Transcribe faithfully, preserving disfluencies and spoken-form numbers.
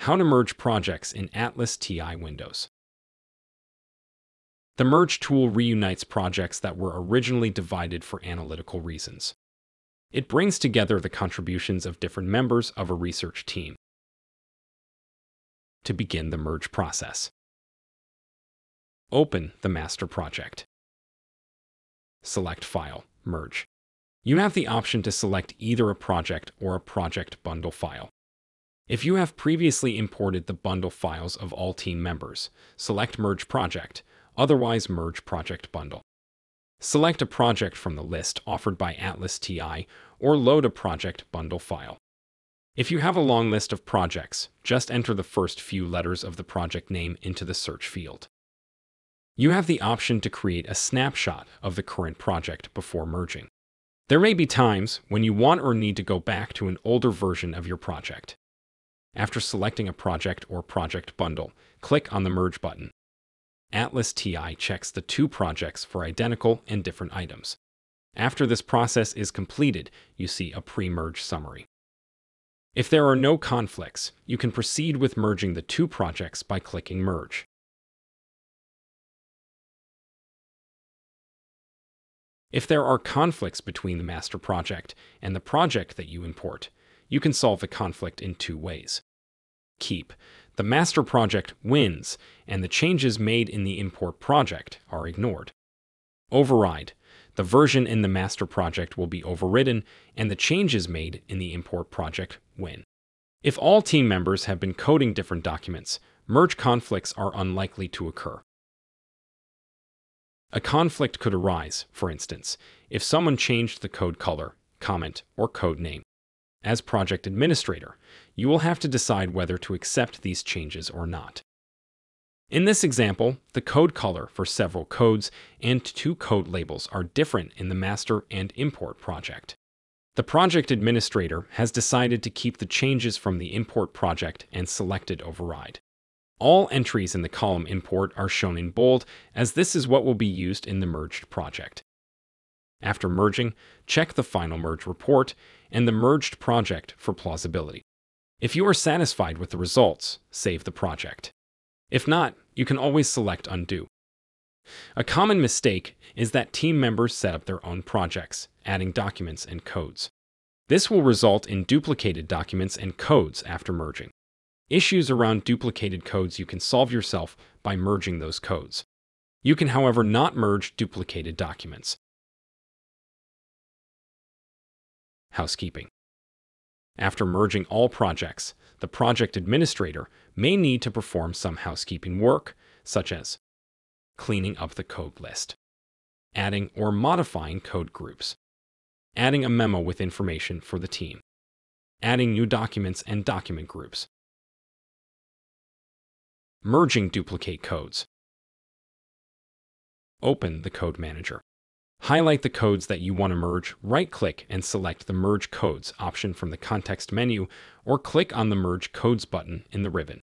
How to merge projects in ATLAS dot T I Windows. The Merge tool reunites projects that were originally divided for analytical reasons. It brings together the contributions of different members of a research team to begin the merge process. Open the master project. Select File, Merge. You have the option to select either a project or a project bundle file. If you have previously imported the bundle files of all team members, select Merge Project, otherwise Merge Project Bundle. Select a project from the list offered by ATLAS dot T I or load a project bundle file. If you have a long list of projects, just enter the first few letters of the project name into the search field. You have the option to create a snapshot of the current project before merging. There may be times when you want or need to go back to an older version of your project. After selecting a project or project bundle, click on the Merge button. ATLAS dot T I checks the two projects for identical and different items. After this process is completed, you see a pre-merge summary. If there are no conflicts, you can proceed with merging the two projects by clicking Merge. If there are conflicts between the master project and the project that you import, you can solve the conflict in two ways. Keep. The master project wins, and the changes made in the import project are ignored. Override. The version in the master project will be overridden, and the changes made in the import project win. If all team members have been coding different documents, merge conflicts are unlikely to occur. A conflict could arise, for instance, if someone changed the code color, comment, or code name. As project administrator, you will have to decide whether to accept these changes or not. In this example, the code color for several codes and two code labels are different in the master and import project. The project administrator has decided to keep the changes from the import project and selected Override. All entries in the column import are shown in bold, as this is what will be used in the merged project. After merging, check the final merge report and the merged project for plausibility. If you are satisfied with the results, save the project. If not, you can always select Undo. A common mistake is that team members set up their own projects, adding documents and codes. This will result in duplicated documents and codes after merging. Issues around duplicated codes you can solve yourself by merging those codes. You can, however, not merge duplicated documents. Housekeeping. After merging all projects, the project administrator may need to perform some housekeeping work, such as cleaning up the code list, adding or modifying code groups, adding a memo with information for the team, adding new documents and document groups, merging duplicate codes. Open the Code Manager. Highlight the codes that you want to merge, right-click and select the Merge Codes option from the context menu, or click on the Merge Codes button in the ribbon.